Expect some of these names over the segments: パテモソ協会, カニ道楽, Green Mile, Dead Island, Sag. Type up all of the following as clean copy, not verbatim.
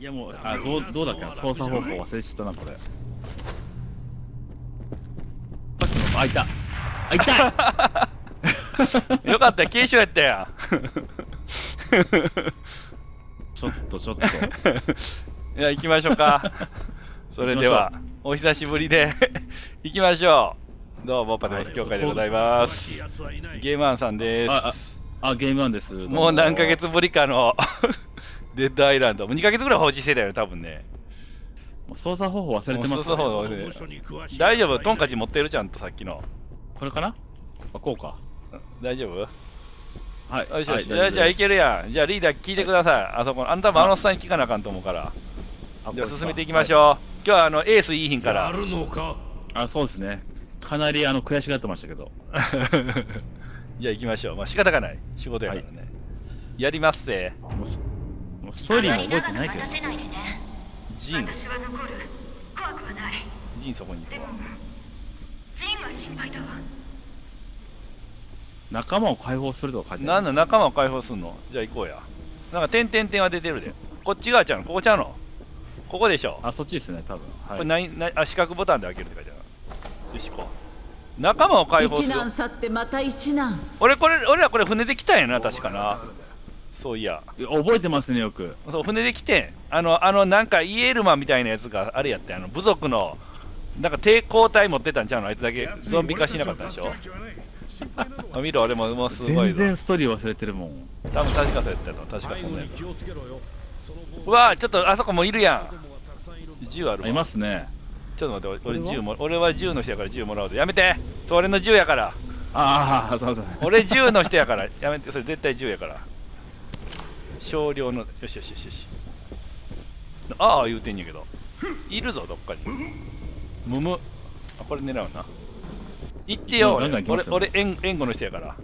いやもう、あ、どうだっけな、操作方法忘れちゃったな、これ。あ、いた。あ、いた。よかった、軽傷やったやん。ちょっと。いや、行きましょうか。それでは、お久しぶりで、行きましょう。どうも、パテマス協会でございます。ゲームワンさんです。あ、ゲームワンです。もう何ヶ月ぶりかのデッドアイランド。もう2ヶ月ぐらい放置してたよね、多分ね。操作方法忘れてますね。大丈夫、トンカチ持ってるちゃんとさっきの。これかなあ、こうか。大丈夫はい。よしよし。じゃあいけるやん。じゃあリーダー聞いてください。あそこの。あんたもあのおっさんに聞かなあかんと思うから。じゃあ進めていきましょう。はい、今日はエースいいひんから。あ、そうですね。かなり悔しがってましたけど。じゃあ行きましょう。まあ仕方がない。仕事やからね。はい、やりますせ。もうストーリーも覚えてないけど。ジンそこに行くわ。仲間を解放するとか書いてある。なんだ仲間を解放するの？じゃあ行こうや。なんか点々点は出てるで。こっち側ちゃうの？ここちゃうの？ここでしょ。あ、そっちですね多分。はい、これあ、四角ボタンで開けるって書いてある。よしこう。仲間を解放する。一難去ってまた一難。俺らこれ船で来たんやな確かな。そういや覚えてますねよく。そう船で来てなんかイエールマンみたいなやつがあれやって部族のなんか抵抗隊持ってたんちゃうのあいつだけゾンビ化しなかったでしょ見ろ俺もすごい全然ストーリー忘れてるもん多分確かそうやったの確かそんなやつわあちょっとあそこもいるやん銃あるもんいますねちょっと待って俺は銃の人やから銃もらうでやめてそれ俺の銃やからああそうそう俺銃の人やからやめてそれ絶対銃やから少量のよしよしよしよしああ言うてんやけどいるぞどっかにむむあこれ狙うな行ってよ俺援護の人やから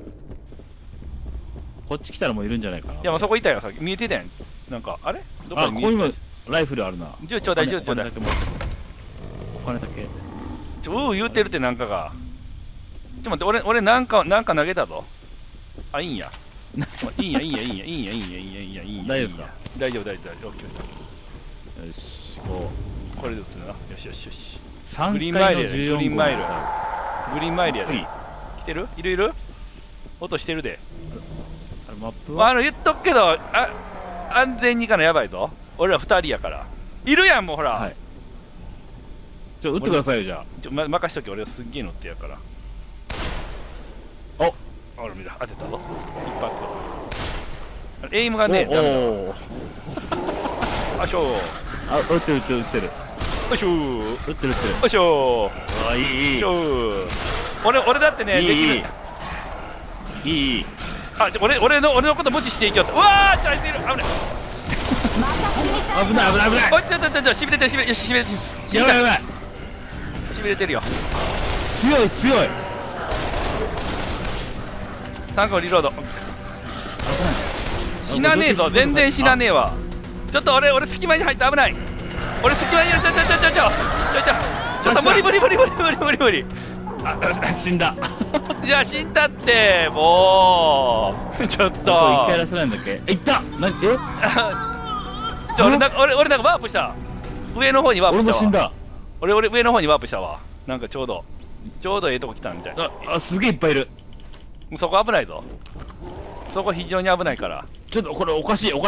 こっち来たらもういるんじゃないかないやもうそこいたよさっき見えてたやんなんかあれどこに見えてたあここにもライフルあるな銃ちょうだい銃ちょうだいお金だけちょ言うてるってなんかがちょっと待って俺なんか投げたぞあいいんやいいんや大丈夫ですか大丈夫 OK よしこれで打つなよしよしよしグリーンマイルやでグリーンマイルやで来てるいる音してるで言っとくけど安全に行かないやばいぞ俺ら2人やからいるやんもうほらちょっと打ってくださいよじゃあ任しとけ俺はすっげえ乗ってやからあら見た当てたぞ一発エイムがねえあしょあ打ってるあしょ打ってるあしょあいいしょ俺だってねいいあ俺のこと無視していきよってうわあ開いてる危ない危ないおいちょしびれてるやばいしびれてるよ強い3個リロード死なねえぞ全然死なねえわちょっと俺隙間に入って危ない俺隙間に入ってちょっと無理あ死んだじゃあ死んだってもうちょっと1回出せないんだっけいった何えちょ俺なんかワープした上の方にワープしたわ俺も死んだ俺上の方にワープしたわなんかちょうどええとこ来たみたいあすげえいっぱいいるそこ危ないぞそこ非常に危ないからちょっとこれおかしいそ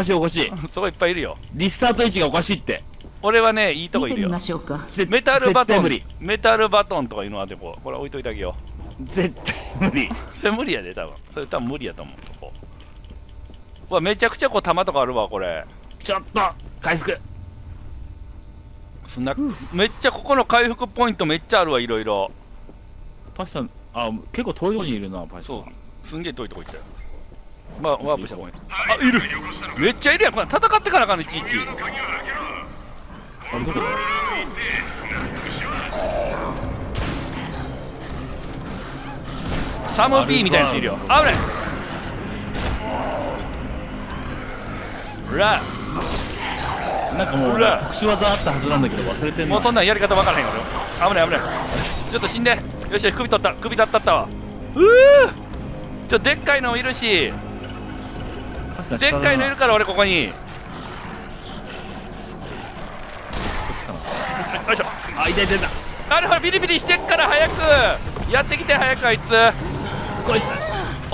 こいっぱいいるよリスタート位置がおかしいって俺はねいいとこいるよメタルバトンとかいうのはでこれ置いといてあげよう絶対無理それ無理やで多分無理やと思うここわめちゃくちゃこう弾とかあるわこれちょっと回復スナックめっちゃここの回復ポイントめっちゃあるわいろいろパスさんあ、結構遠いとこにいるな、パイセン。そう、すんげえ遠いとこ行ったよ。まあ、ワープした方がいい。あ、いるめっちゃいるやん、これ戦ってからかんね、いちいち。あれ、どこだサム B みたいなやついるよ。危ない裏なんかもう、特殊技あったはずなんだけど、忘れてんの。もうそんなんやり方わからへんから。危ない。ちょっと死んで。よし首だったわうーちょっとでっかいのいるしでっかいのいるから俺ここによいしょ。あ、痛い痛い痛い。なるほど、ビリビリしてっから早くやってきて、早くあいつ。こいつ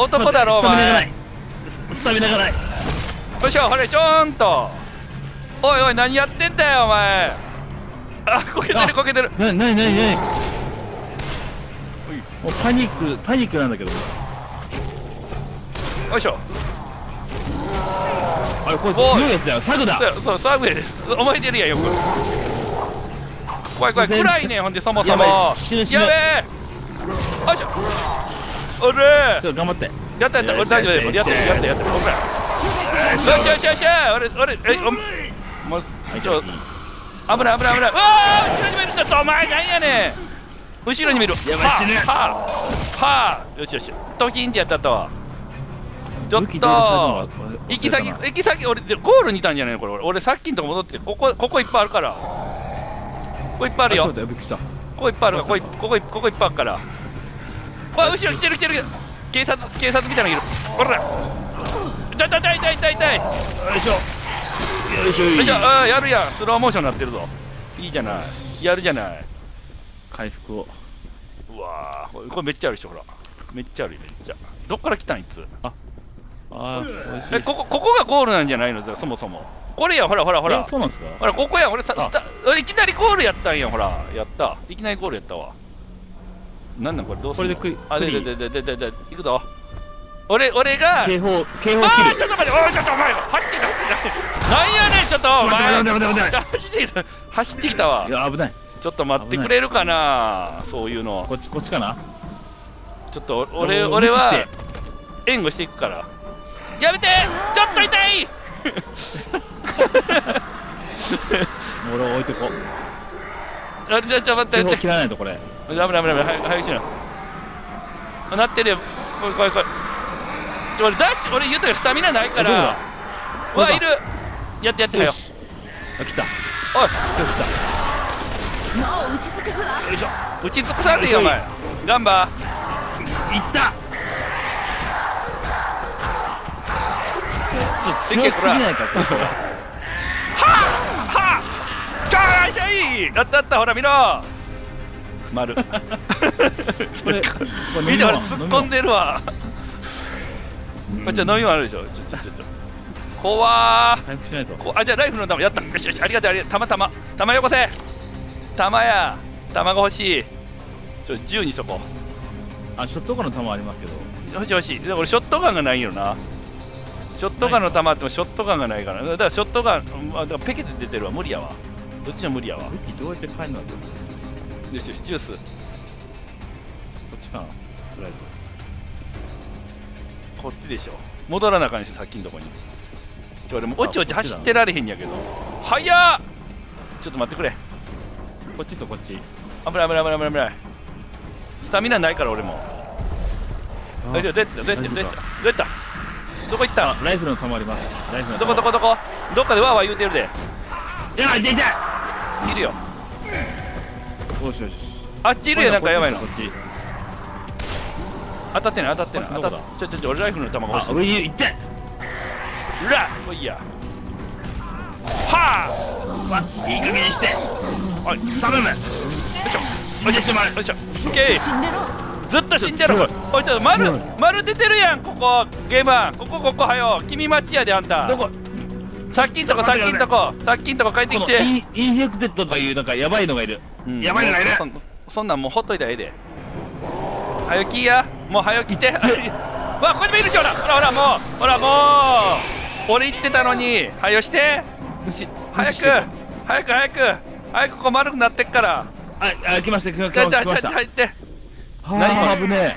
男だろお前。スタミナがない。よいしょ、ほれちょーんと。おいおい、何やってんだよお前。あ、こけてるこけてる。なになになになに。もうパニックパニックなんだけど。よいしょ。あれこれ強いやつだよ、サグだ。そう、サグです。覚えてるやんよく。怖い怖い、暗いねん、ほんでそもそも。やべえ。よいしょ。おれ。ちょっと頑張って。やったやった、俺大丈夫です。やったやったやった。よしよしよし、俺もうちょっと危ない危ない危ない。うわあ、後ろにもいるんだぞお前、なんやねん。後ろにもいる。やばい死ぬ。はあ、よしよし。ドキンってやったと。ちょっと行き先俺ゴールにいたんじゃないのこれ。俺さっきのとこ戻って、ここいっぱいあるから、ここいっぱいあるよ。ここいっぱいある、ここいっぱいあるから。わ、後ろ来てる来てる、警察みたいなのいる。ほら痛い。よいしょよいしょよいしょ。あ、やるやん。スローモーションになってるぞ。いいじゃない、やるじゃない、回復を。うわー、これめっちゃあるでしょ。ほらめっちゃある、めっちゃ。どっから来たんいつ。ああ、ここがゴールなんじゃないの。そもそもこれや。ほらそうなんですか。ほらここや。俺さ、いきなりゴールやったんや。ほらやった、いきなりゴールやったわ。なんなんこれ、どうするのこれで。あ、でいくぞ。俺が警報切る。あ、ちょっと待って、おいちょっとお前走ってきた。なんやねん、ちょっとお前走ってきたわ。いや危ない。ちょっと待ってくれるかな、そういうの。こっちかな。ちょっと俺は援護していくから。やめて、ちょっと痛い。もろ置いてこ。あれじゃあ待って。手を切らないとこれ。危ない早くしな。なってるよ。怖い。俺ダッシュ、俺言うとスタミナないから。うわいる。やってよ。あ、来た。おい。来た。もう打ち尽くすわ。よいしょ。打ち尽くされるよお前。ガンバ。いった。ちょっと強すぎないかってことが。はぁちょーしゃい、やったやった、ほら見ろ丸。見て俺突っ込んでるわ。こっちは飲みもあるでしょ。ちょ怖ー。回復しないと。あ、じゃあライフルの玉やった。よしよし、ありがとうありがとう。玉よこせ。玉が欲しい。ちょっと銃にしとこう。あ、ショットガンの玉ありますけど。欲しい。でも俺ショットガンがないよな。ショットガンの弾あってもショットガンがないから、だからショットガン、だからペケで出てるわ、無理やわ。どっちも無理やわ。武器どうやって変えるの。よしよし、ジュース。こっちかな、とりあえず。こっちでしょ。戻らなあかんでしょ、さっきのとこに。ちょ、俺もう、おちおち走ってられへんやけど。早っ。ちょっと待ってくれ。こっちぞ、こっち。危ない。スタミナないから、俺も。大丈夫、出た。どこ行った？ライフルの弾あります。どこどっかでわーわー言うてるで。いやいるよ。よし。あっちいるよ、なんかやばいの。当たってない。ちょ俺ライフルの弾が欲しい。上に行って。うら、こいや。はあ。いい組にして。おい頼む。よいしょ。オッケー。ずっと死んでる。おいちょっと丸出てるやん、ここゲーマー。ここはよ、君待ちやであんた。どこ？さっきんとこ帰ってきて。インフェクテッドというなんかやばいのがいる。やばいのがいる。そんなんもうほっといたらええで。はよきや、もうはよきて。わ、ここにもいるし、ほらもう。俺言ってたのに、はよして。早くここ丸くなってっから。あ、来ました。入って。何危ねえ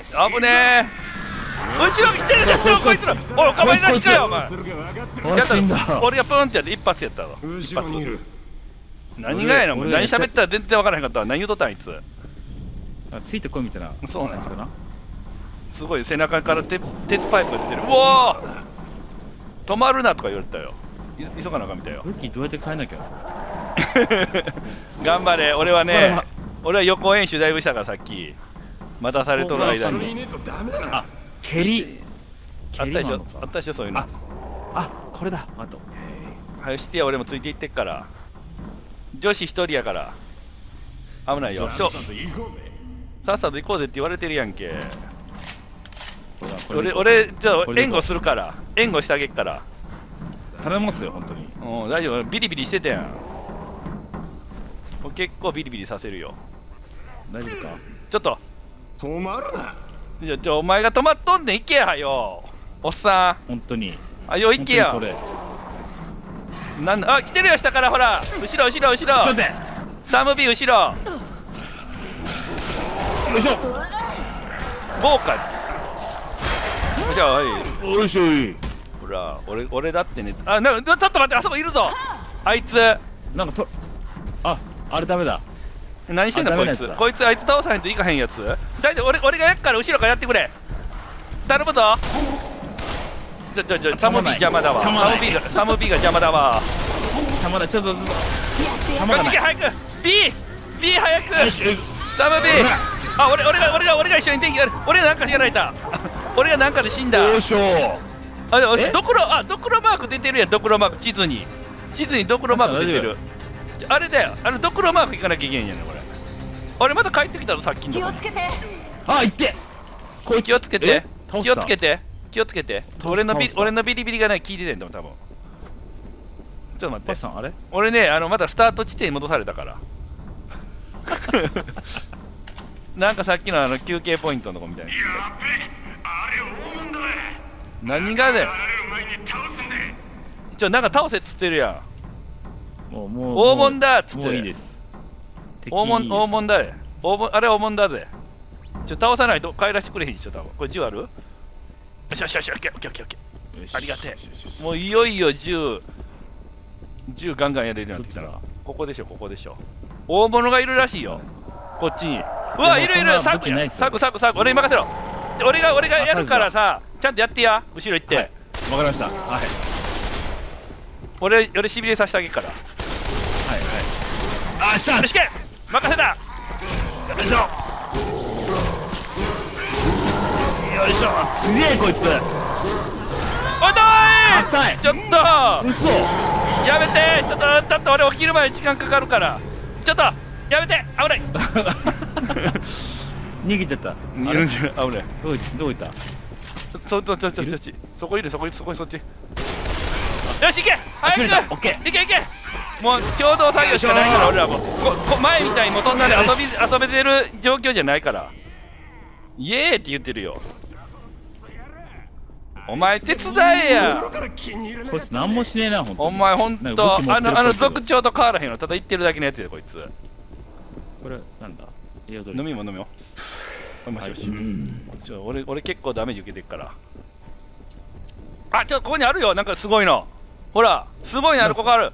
後ろに来てるじゃん。こいつらおい、お構いなしかよお前。やった俺がプーンってやって一発やったわ。一発何がやな、何喋ったら全然わからへんかったわ。何言うとったんあいつ。ついてこいみたいな。そうなんですかな。すごい背中から鉄パイプ出てる。うわ止まるなとか言われたよ。急がなあかんみたいよ。武器どうやって変えなきゃ。頑張れ。俺は予行演習だいぶしたから、さっき待たされとる間に。あ、あったでしょそういうの。あ、これだ。あとはよしてや、俺もついていってっから。女子一人やから。危ないよ。さっさと行こうぜって言われてるやんけ。俺じゃあ援護するから、援護してあげっから。頼もすよ本当に。うん、大丈夫。ビリビリしてたやん。結構ビリビリさせるよ。大丈夫か。ちょっと止まるな。じゃあお前が止まっとんねん。行けやよおっさん。本当にあよ行けや。なんだあ来てるよ下から。ほら後ろ後ろ後ろ。ちょっと待ってサムビ後ろ。よいしょ豪華。よいしょ。はいよいしょい。ほら俺だってね。あなんかちょっと待って、あそこいるぞあいつ。なんかとああれダメだ。何してんだこいつ。こいつあいつ倒さないといかへんやつ。大体俺がやっから後ろからやってくれ。頼むぞ。ちょサムビ邪魔だわ。サムビが邪魔だわ。たまらちょっとずつ。こっち行け早く。B 早く。サムビ。あ俺が一緒に電気やる。俺なんかやられた。俺がなんかで死んだ。よいしょ。あドクロマーク出てるやん。ドクロマーク地図にドクロマーク出てる。あれだよ、あのドクロマーク行かなきゃいけないんやねこれ。あれまた帰ってきたぞさっきの。気をつけて。あ行って。こい気をつけて。気をつけて。気をつけて。俺のビリビリがない聞いててんだもん多分。ちょっと待って。さんあれ？俺ねまだスタート地点に戻されたから。なんかさっきの休憩ポイントのとこみたいな。何がだよ。ちょなんか倒せっつってるやん。もう黄金だっつって。もういいです。黄金だね。あれは黄金だぜ。ちょ倒さないと帰らしてくれへんちょっと。これ銃ある？よしよしよし、オッケーオッケーオッケーオッケー。ありがてえ。もういよいよ銃ガンガンやれるようになってきたら。ここでしょここでしょ。大物がいるらしいよ。こっちに。うわいるいる。サク俺に任せろ。俺がやるからさ、ちゃんとやってや。後ろ行って。わかりました。はい。俺しびれさせてあげるから。あっしゃーよしけ任せた。よいしょよいしょ。すげえこいつ。おとーい硬い。ちょっと嘘やめて。ちょっとだって俺起きる前に時間かかるから。ちょっとやめて。危ない逃げちゃった。危ない。どこ行った。ちょそこいるそっち。よし行け早く。行けもう共同作業しかないから俺らも前みたいにもそんなで遊べてる状況じゃないから。イエーイって言ってるよ。お前手伝えや。こいつ何もしねえなほんと。お前ほんとあの族長と変わらへんの。ただ言ってるだけのやつでこいつ。これなんだ。飲みも俺結構ダメージ受けてるから。あちょっとここにあるよなんかすごいの。ほらすごいのある。ここある。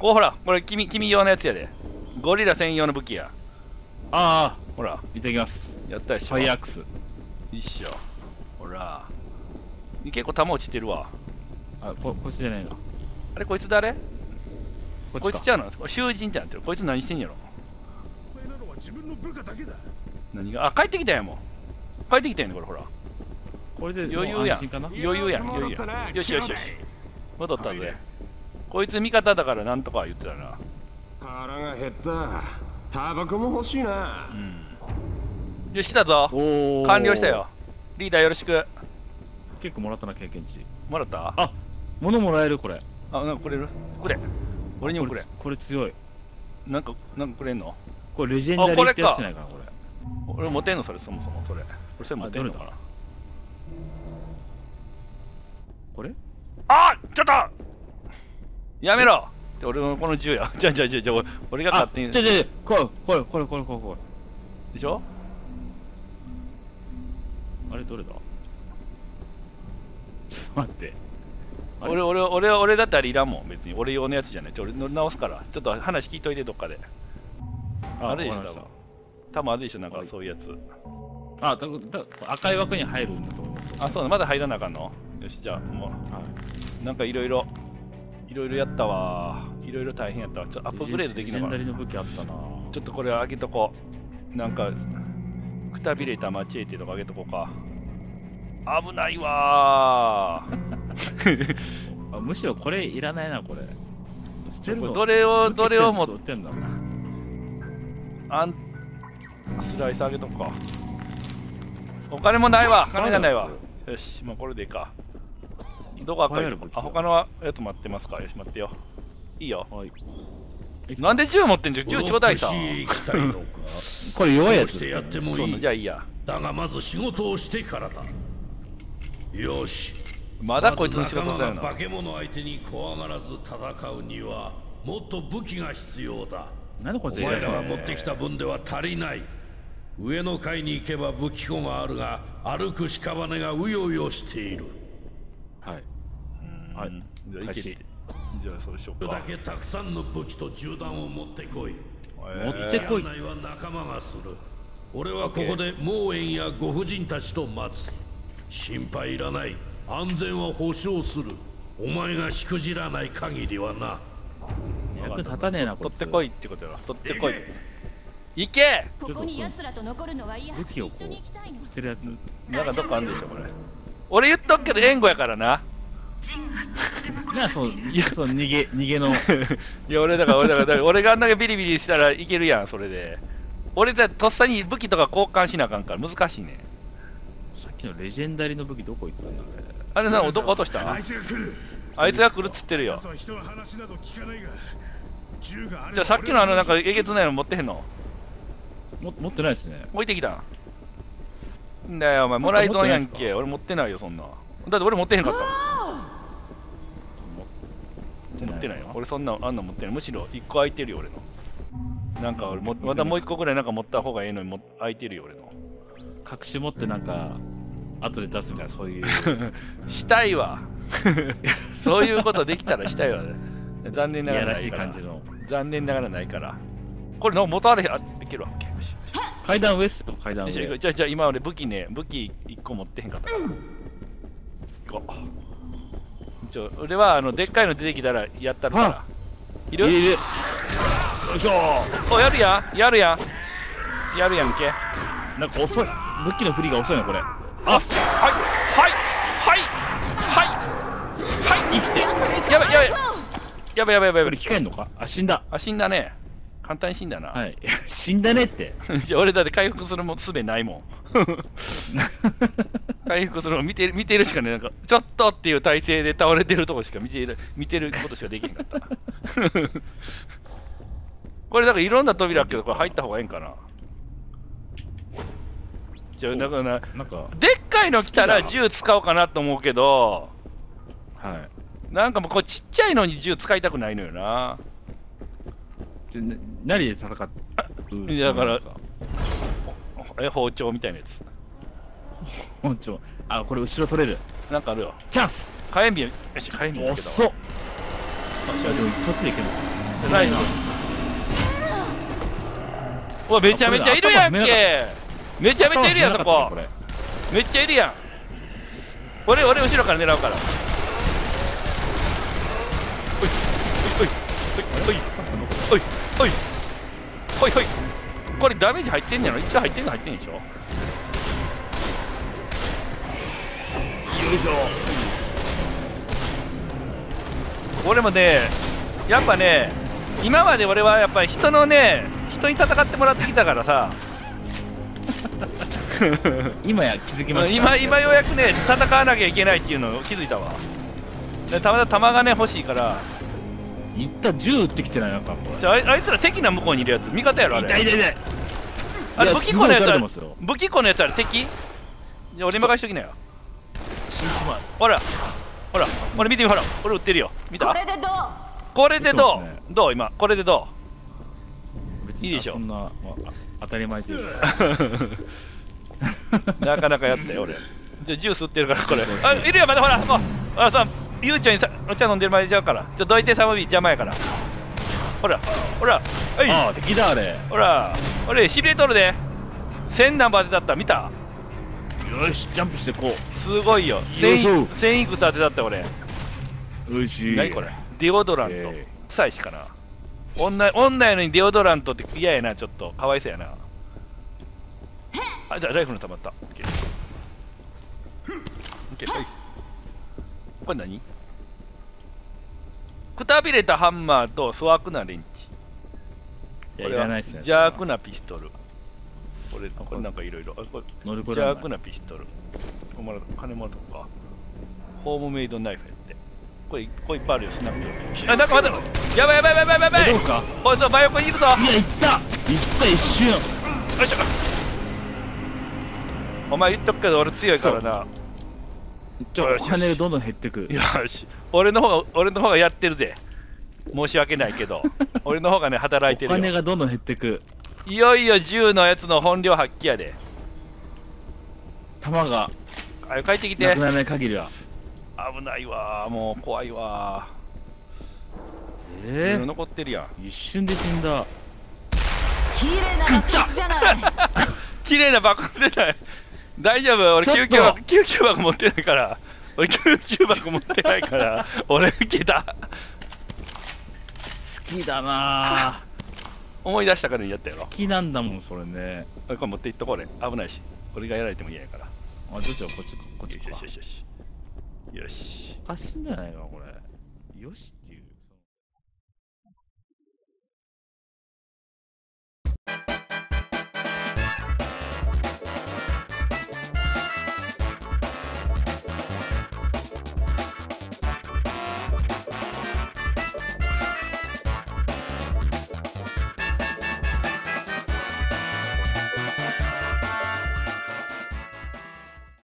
こうほらこれ君用のやつやで。ゴリラ専用の武器や。ああほらいただきます。やったでしょファイアアクス。一緒ほら結構弾落ちてるわ。あこいつじゃないな。あれこいつ誰。こいつちゃうの。囚人ってなってる。こいつ何してんやろ。何があ帰ってきたやん。もう帰ってきたやんねこれ。ほらこれで余裕やん余裕やん。よしよしよし戻ったぜ。こいつ味方だからなんとか言ってたな。腹が減った。タバコも欲しいな。うん、よし来たぞ。完了したよ。リーダーよろしく。結構もらったな経験値。もらった？あ、物もらえるこれ。あ、なんかくれる？くれ。俺にもくれ。これ強い。なんかくれんの？これレジェンダリーってやつじゃないかなこれ。俺持てんのそれそもそもそれ。俺それ持てんのかな。これ？あ、ちょっと。やめろって俺のこの銃や。じゃあ俺が勝手に。じゃこれでしょ。あれどれだ。ちょっと待って俺だってあれいらんもん別に。俺用のやつじゃない。俺乗り直すから。ちょっと話聞いといてどっかで。あれでしょ多分あれでしょなんかそういうやつ。あっ赤い枠に入るんだと思います。あそうだまだ入らなあかんの。よしじゃあもうなんかいろいろやったわ。いろいろ大変やったわ。ちょっとアップグレードできなかった。左の武器あったな。ちょっとこれ上げとこう。なんかくたびれたマチエテとか上げとこうか。危ないわあむしろこれいらないなこれ。どれを持ってんだろうな。スライス上げとくか。お金もないわ、金がないわ。よし、もうこれでいいか。どこ赤いの？あ、他のやつ待ってますか。よし、待ってよ。いいよ。はい、なんで銃持ってんじゃん。銃ちょうだいさ。これ弱いやつですかね。そうだ、じゃあいいや。だがまず仕事をしてからだ。よし。まだこいつの仕事だよな。化け物相手に怖がらず戦うにはもっと武器が必要だ。なんでこいつお前らが持ってきた分では足りない。上の階に行けば武器庫があるが、歩く屍がうようよしている。はい。はい。じゃあ行けて。じゃあそうしようか。だけたくさんの武器と銃弾を持ってこい。持ってこい。案内は仲間がする。俺はここで盲園やご婦人たちと待つ。心配いらない。安全は保証する。お前がしくじらない限りはな。役立たねえな。取ってこいってことだ。取ってこい。行け。ここに奴らと残るのは嫌。武器をこう捨てるやつ。なんかどっかあるでしょこれ。俺言っとくけど援護やからな。いやそう逃げの。いや俺があんだけビリビリしたらいけるやんそれで。俺だとっさに武器とか交換しなあかんから難しいね。さっきのレジェンダリーの武器どこ行ったんだあれ。あれなどこ落とした？あいつが来るっつってるよ。じゃあさっきのあのなんかえげつないの持ってへんの？持ってないですね。置いてきたんだよお前。もらい損やんけ。俺持ってないよそんな。だって俺持ってへんかった。持ってないよ俺そんなあんな持ってない。むしろ1個空いてるよ俺の。なんか俺またもう1個ぐらいなんか持った方がええのにも空いてるよ俺の。隠し持ってなんか後で出すみたいなそういうしたいわそういうことできたらしたいわ、ね、残念ながらないから。残念ながらないからこれの元あれあできるわけ。階段上っすよ階段上。じゃ今俺武器ね武器1個持ってへんかった、うん、俺はあのでっかいの出てきたらやったるからいるいる。よいしょー。おやるやんけ。なんか遅い武器の振りが遅いなこれ。あはいはいはいはいはい生きてやばい。生き返んのか。あ死んだ。あ死んだね。簡単に死んだな。はい死んだねっていや俺だって回復するもんすべないもん回復するもん見てるしかね。なんかちょっとっていう体勢で倒れてるとこしか見てることしかできなかったこれだからいろんな扉あるけどこれ入った方がええんかな。だからなんかでっかいの来たら銃使おうかなと思うけど、はい、なんかもうこうちっちゃいのに銃使いたくないのよな。何で戦う？だから包丁みたいなやつ。包丁。あこれ後ろ取れる。なんかあるよ。チャンス。火炎瓶よし火炎瓶だけど。おっそ。でも一発でいける。じゃないな。うわめちゃめちゃいるやんけ。めちゃめちゃいるやんそこ。めっちゃいるやん。俺後ろから狙うから。おいこれダメージ入ってんじゃない？一応入ってんでしょ。よいしょ。俺もねやっぱね今まで俺はやっぱり人のね人に戦ってもらってきたからさ。今や気づきました。今ようやくね戦わなきゃいけないっていうのを気づいたわ。弾がね欲しいからいった銃撃ってきてないなんかこれ。じゃああいつら敵な向こうにいるやつ味方やろあれ。痛いあれ武器庫のやつら武器庫のやつら敵。じゃ俺任しときなよ。ほら俺見てみほら俺撃ってるよ見た。これでどう今これでどういいでしょ。そんな当たり前というなかなかやったよ俺。じゃあジュース売ってるからこれあいるよまだほらもうあのさゆうちゃんにさお茶飲んでる前にちゃうからちょっとどいてサボビ邪魔やからほらはいああ敵だあれほらシルエットルで1000ナンバー当てだった見た。よしジャンプしてこうすごいよ。1000いくつ当てだった俺。おいしい何これディオドラント臭いしかな。女やのにディオドラントって嫌やな。ちょっとかわいそうやな。あ、じゃあライフル溜まった。オッケー、はい。これ何？くたびれたハンマーと粗悪なレンチ。いらないっすね。邪悪なピストル。これなんかいろいろ。邪悪なピストル。金もらったのか。ホームメイドナイフやって。これいっぱいあるよ、スナップ。あ、なんか待ってろ。やばい。どうですか？こいつは真横にいるぞ。いや、行った一瞬。よいしょ。お前言っとくけど俺強いからな。ちょっとチャンネルどんどん減ってく。よし。俺の方がやってるぜ。申し訳ないけど俺の方がね働いてるよ。お金がどんどん減ってく。いよいよ銃のやつの本領発揮やで。弾が帰ってきてなくならない限りは危ないわ。もう怖いわ。残ってるやん。一瞬で死んだ。綺麗な爆発じゃない綺麗な爆発じゃない。大丈夫、俺救急箱持ってないから。俺救急箱持ってないから俺受けた。好きだなぁ思い出したからやったやろ。好きなんだもんそれね。これ持っていっとこう。ね、危ないし俺がやられても嫌やから。あ、どっちはこっちか。よしよしよしよし。おかしいんじゃないかこれ。よし